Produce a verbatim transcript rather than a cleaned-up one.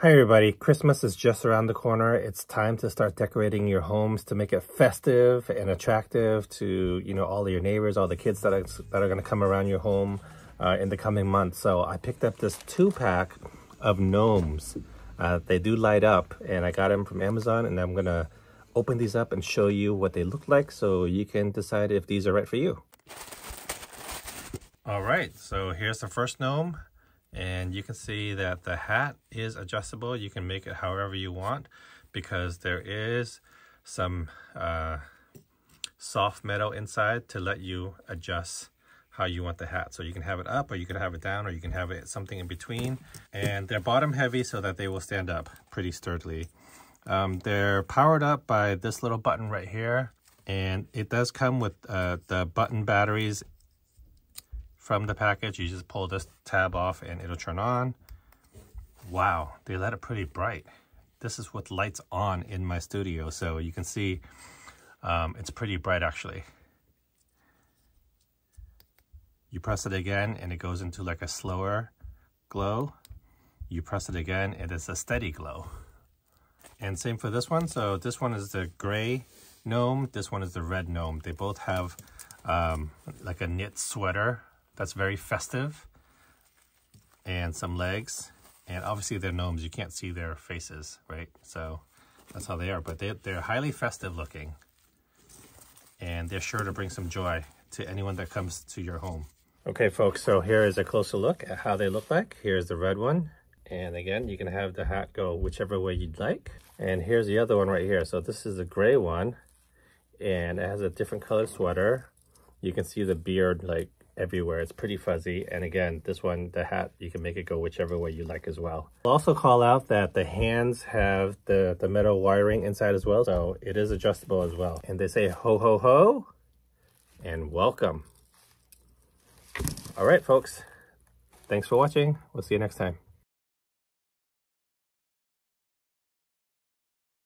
Hi everybody, Christmas is just around the corner. It's time to start decorating your homes to make it festive and attractive to, you know, all of your neighbors, all the kids that are, that are gonna come around your home uh, in the coming months. So I picked up this two pack of gnomes. Uh, they do light up and I got them from Amazon, and I'm gonna open these up and show you what they look like so you can decide if these are right for you. All right, so here's the first gnome. And you can see that the hat is adjustable. You can make it however you want, because there is some uh, soft metal inside to let you adjust how you want the hat. So you can have it up, or you can have it down, or you can have it something in between. And they're bottom heavy so that they will stand up pretty sturdily. Um, they're powered up by this little button right here. And it does come with uh, the button batteries from the package. You just pull this tab off and it'll turn on. Wow, they let it pretty bright. This is with lights on in my studio, so you can see um, it's pretty bright actually. You press it again and it goes into like a slower glow. You press it again and it's a steady glow. And same for this one. So this one is the gray gnome, this one is the red gnome. They both have um, like a knit sweater that's very festive, and some legs, and obviously they're gnomes. You can't see their faces, right? So that's how they are, but they, they're highly festive looking, and they're sure to bring some joy to anyone that comes to your home. Okay folks, so here is a closer look at how they look like. Here's the red one, and again, you can have the hat go whichever way you'd like. And here's the other one right here. So this is the gray one, and it has a different colored sweater. You can see the beard like everywhere. It's pretty fuzzy. And again, this one, the hat, you can make it go whichever way you like as well. I'll also call out that the hands have the, the metal wiring inside as well. So it is adjustable as well. And they say ho, ho, ho, and welcome. All right, folks. Thanks for watching. We'll see you next time.